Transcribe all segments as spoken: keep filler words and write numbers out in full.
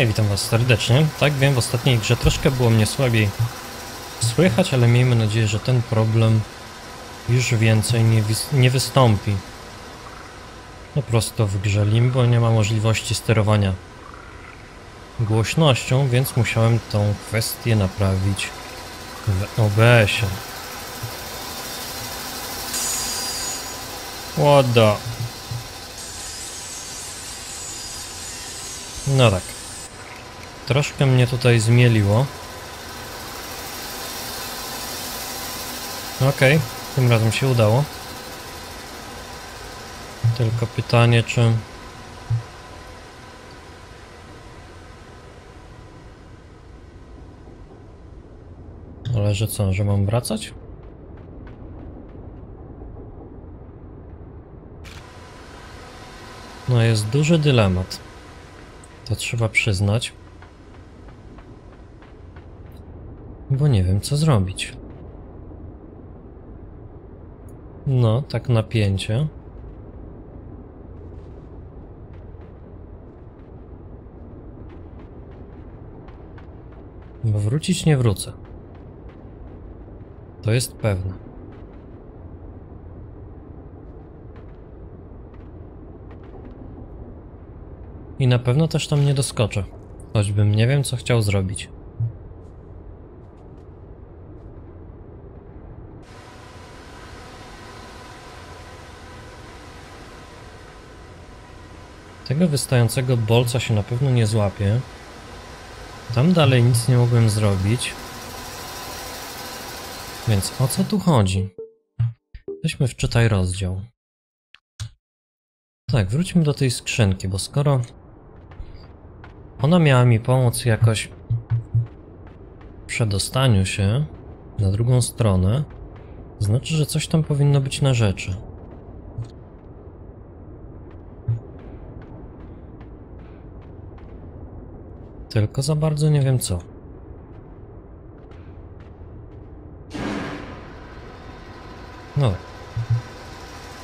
Hej, witam was serdecznie. Tak, wiem, w ostatniej grze troszkę było mnie słabiej słychać, ale miejmy nadzieję, że ten problem już więcej nie, nie wystąpi. Po prostu w grze Limbo nie ma możliwości sterowania głośnością, więc musiałem tą kwestię naprawić w O B S-ie. Łoda. No tak. Troszkę mnie tutaj zmieliło. Okej, okay, tym razem się udało. Tylko pytanie, czy... Ale że co, że mam wracać? No jest duży dylemat. To trzeba przyznać. Bo nie wiem, co zrobić. No, tak napięcie. Bo wrócić nie wrócę. To jest pewne. I na pewno też tam nie doskoczę. Choćbym nie wiem, co chciał zrobić. Tego wystającego bolca się na pewno nie złapię. Tam dalej nic nie mogłem zrobić. Więc o co tu chodzi? Weźmy wczytaj rozdział. Tak, wróćmy do tej skrzynki, bo skoro ona miała mi pomóc jakoś w przedostaniu się na drugą stronę, znaczy, że coś tam powinno być na rzeczy. Tylko za bardzo nie wiem co. No,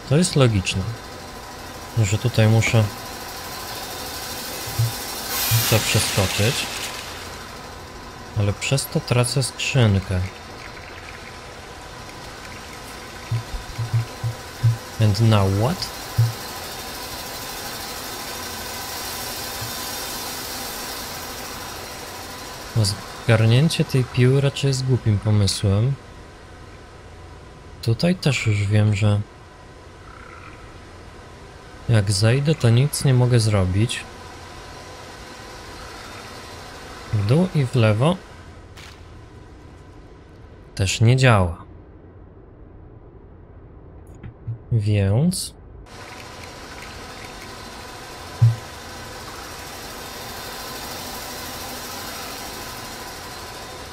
to jest logiczne, że tutaj muszę to przeskoczyć, ale przez to tracę skrzynkę. And now what? Zgarnięcie tej piły raczej jest głupim pomysłem. Tutaj też już wiem, że jak zejdę, to nic nie mogę zrobić. W dół i w lewo też nie działa. Więc...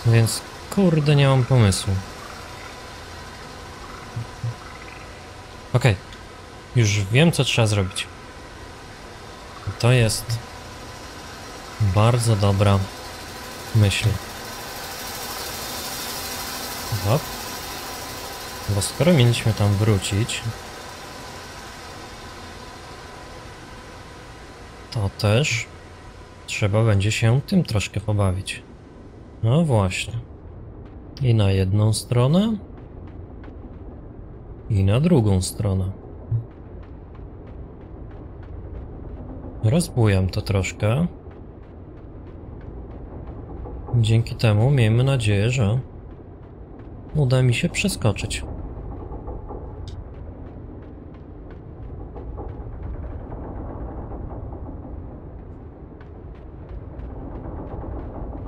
Więc kurde, nie mam pomysłu. Okej, okay. Już wiem, co trzeba zrobić. To jest bardzo dobra myśl. Hop. Bo skoro mieliśmy tam wrócić, to też trzeba będzie się tym troszkę pobawić. No właśnie. I na jedną stronę, i na drugą stronę. Rozbujam to troszkę. Dzięki temu miejmy nadzieję, że uda mi się przeskoczyć.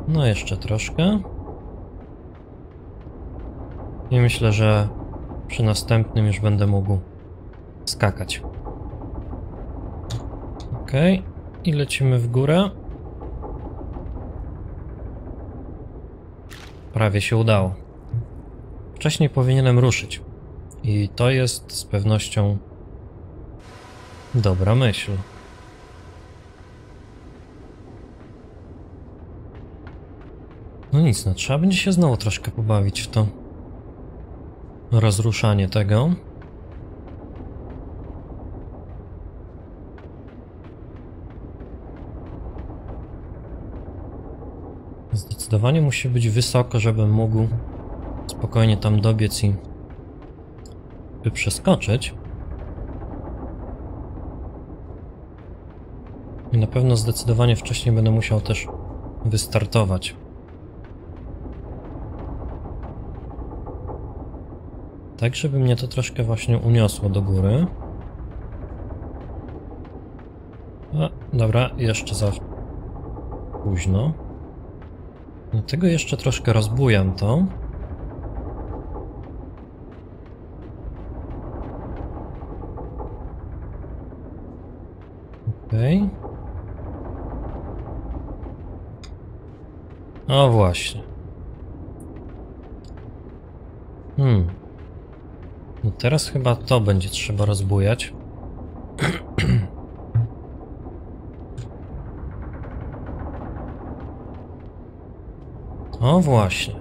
No jeszcze troszkę. I myślę, że przy następnym już będę mógł skakać. Ok, i lecimy w górę. Prawie się udało. Wcześniej powinienem ruszyć. I to jest z pewnością dobra myśl. No nic, no trzeba będzie się znowu troszkę pobawić w to rozruszanie tego. Zdecydowanie musi być wysoko, żebym mógł spokojnie tam dobiec i przeskoczyć. I na pewno zdecydowanie wcześniej będę musiał też wystartować. Tak, żeby mnie to troszkę właśnie uniosło do góry. A, dobra, jeszcze za późno. Dlatego jeszcze troszkę rozbujam to. Okej. O właśnie. Hmm. No teraz chyba to będzie trzeba rozbujać. O właśnie.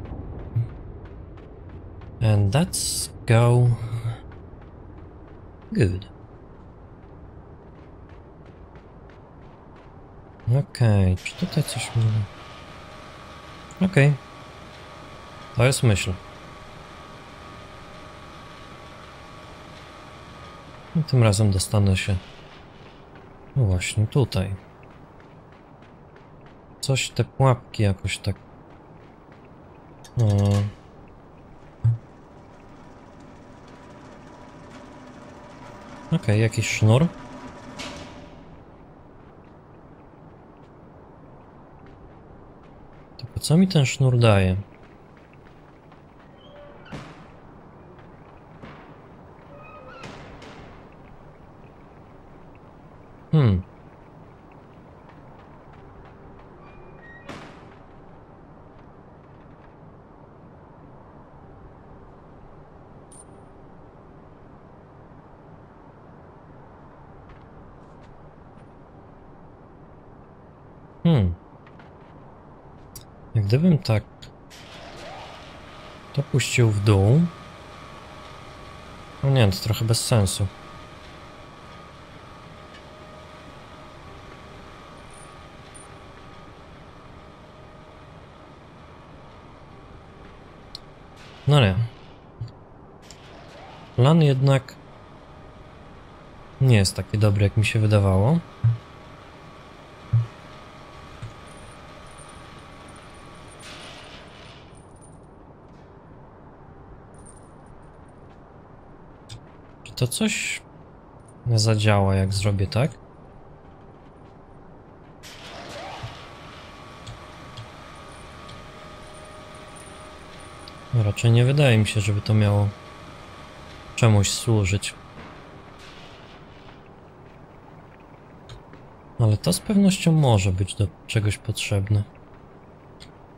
And that's go. Good. Okej, czy tutaj coś mi... Okej. To jest myśl. I tym razem dostanę się właśnie tutaj. Coś te pułapki jakoś tak... O. Okej, jakiś sznur. Tylko co mi ten sznur daje? Hmm. Hmm. Jak gdybym tak to puścił w dół. No nie, to trochę bez sensu. No nie. Plan jednak nie jest taki dobry, jak mi się wydawało. Czy to coś zadziała, jak zrobię tak? Raczej nie wydaje mi się, żeby to miało czemuś służyć. Ale to z pewnością może być do czegoś potrzebne.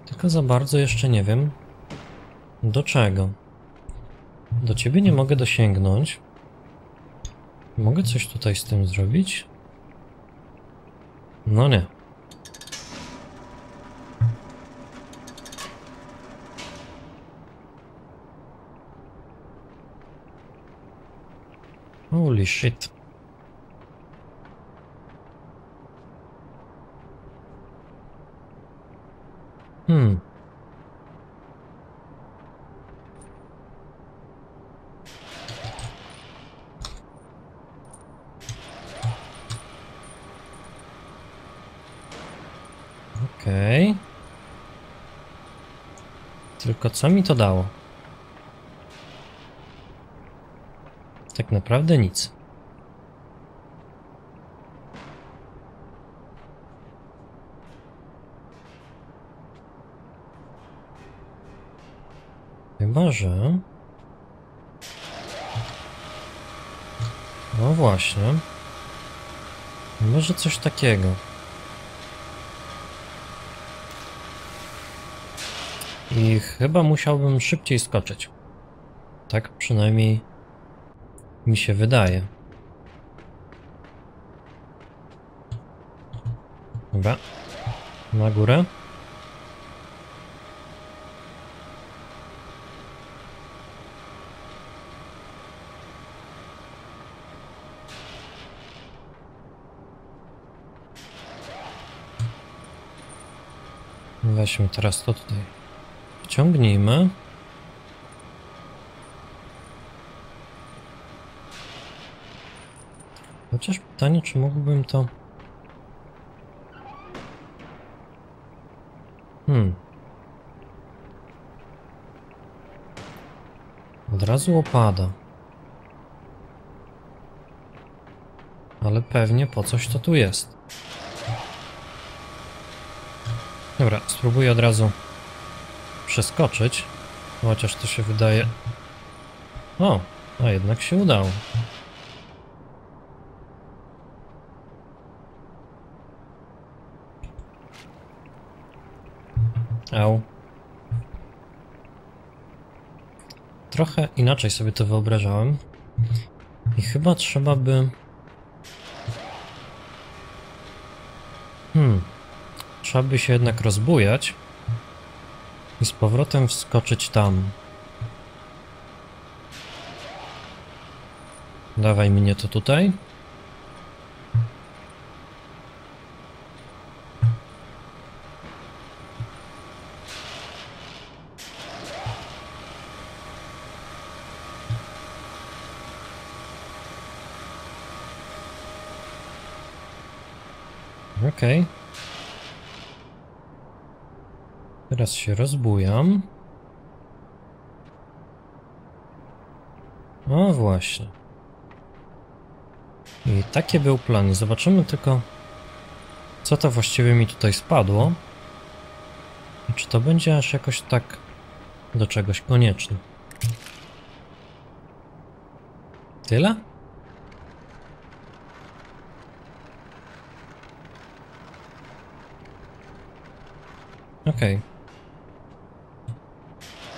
Tylko za bardzo jeszcze nie wiem, do czego. Do ciebie nie mogę dosięgnąć. Mogę coś tutaj z tym zrobić? No nie. Holy shit. Hmm. Okej. Okay. Tylko co mi to dało? Tak naprawdę nic. Chyba że... No właśnie. Może coś takiego. I chyba musiałbym szybciej skoczyć. Tak przynajmniej mi się wydaje. Dobra. Na górę. Weźmy teraz to tutaj. Wciągnijmy. Chociaż pytanie, czy mógłbym to... Hmm. Od razu opada. Ale pewnie po coś to tu jest. Dobra, spróbuję od razu przeskoczyć. Chociaż to się wydaje... O, a jednak się udało. Au. Trochę inaczej sobie to wyobrażałem. I chyba trzeba by... Hmm. Trzeba by się jednak rozbujać i z powrotem wskoczyć tam. Dawaj mnie to tutaj. Okej. Okay. Teraz się rozbujam. O właśnie. I taki był plan. Zobaczymy tylko, co to właściwie mi tutaj spadło. I czy to będzie aż jakoś tak do czegoś konieczne. Tyle? Okej. Okay.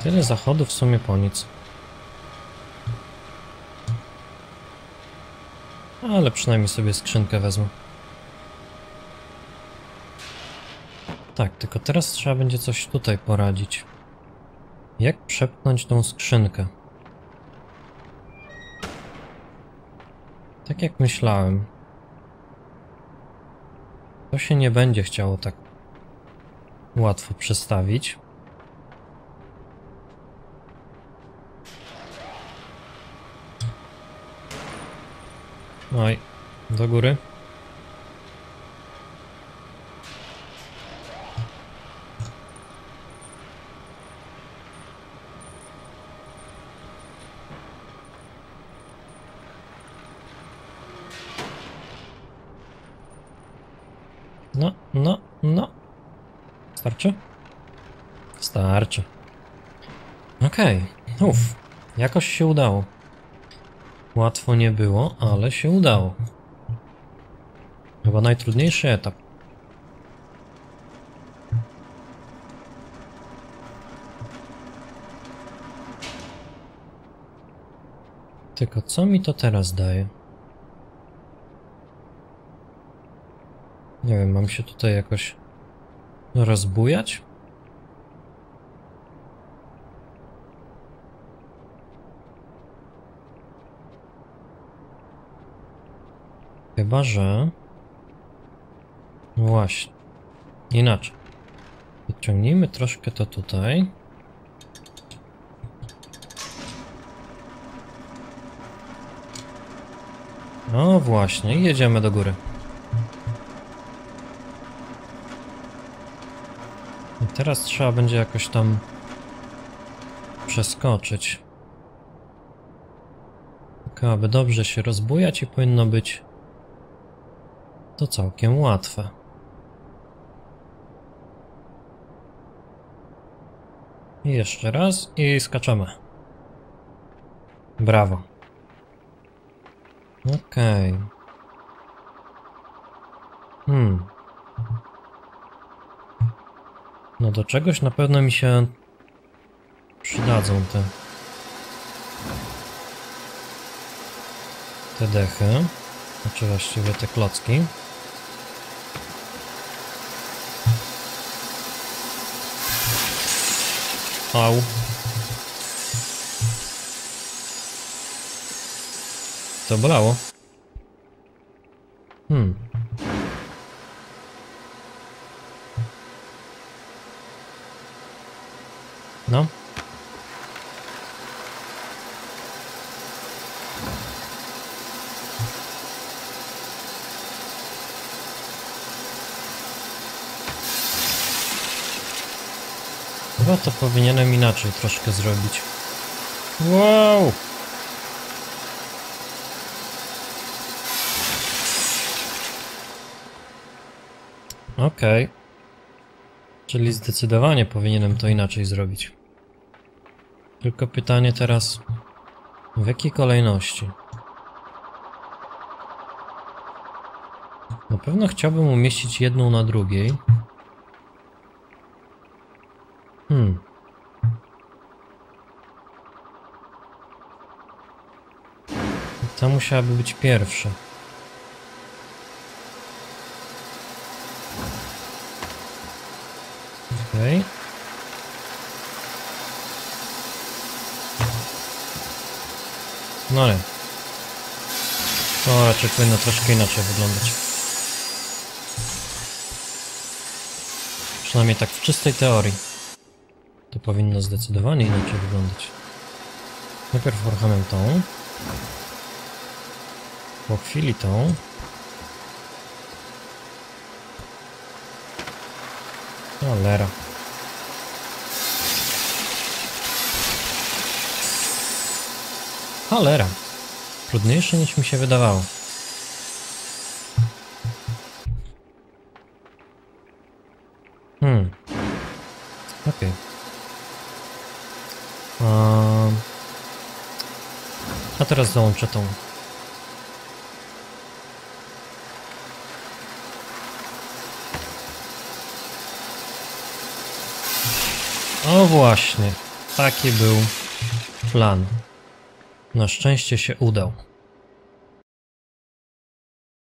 Tyle zachodu w sumie po nic. Ale przynajmniej sobie skrzynkę wezmę. Tak, tylko teraz trzeba będzie coś tutaj poradzić. Jak przepchnąć tą skrzynkę? Tak jak myślałem. To się nie będzie chciało tak łatwo przestawić. Oj, do góry. No, no, no. Starczy? Starczy. Okej, okay. Uff, jakoś się udało. Łatwo nie było, ale się udało. Chyba najtrudniejszy etap. Tylko co mi to teraz daje? Nie wiem, mam się tutaj jakoś... rozbujać? Chyba że... Właśnie. Inaczej. Podciągnijmy troszkę to tutaj. No właśnie, jedziemy do góry. Teraz trzeba będzie jakoś tam przeskoczyć. Tylko aby dobrze się rozbujać i powinno być to całkiem łatwe. I jeszcze raz i skaczemy. Brawo. Okej. Okay. Hmm. No do czegoś na pewno mi się przydadzą te, te dechy, znaczy właściwie te klocki. Au. To bolało. Hmm. Chyba to powinienem inaczej troszkę zrobić. Wow! Okej. Okay. Czyli zdecydowanie powinienem to inaczej zrobić. Tylko pytanie teraz, w jakiej kolejności? Na pewno chciałbym umieścić jedną na drugiej. Hmm. Ta musiałaby być pierwsza. Okej. Okay. No ale to raczej powinno troszkę inaczej wyglądać. Przynajmniej tak w czystej teorii. To powinno zdecydowanie inaczej wyglądać. Najpierw uruchamiam tą. Po chwili tą. Cholera. Cholera. Trudniejsze niż mi się wydawało. Hmm. Okej. Okay. Um. A teraz dołączę tą. O właśnie. Taki był plan. Na szczęście się udał.